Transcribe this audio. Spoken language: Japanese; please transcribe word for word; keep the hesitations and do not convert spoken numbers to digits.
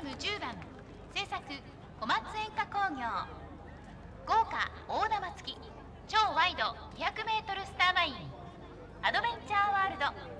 ームじゅうばん、制作小松演歌工業。豪華大玉付き超ワイドにひゃくメートルスターマインアドベンチャーワールド。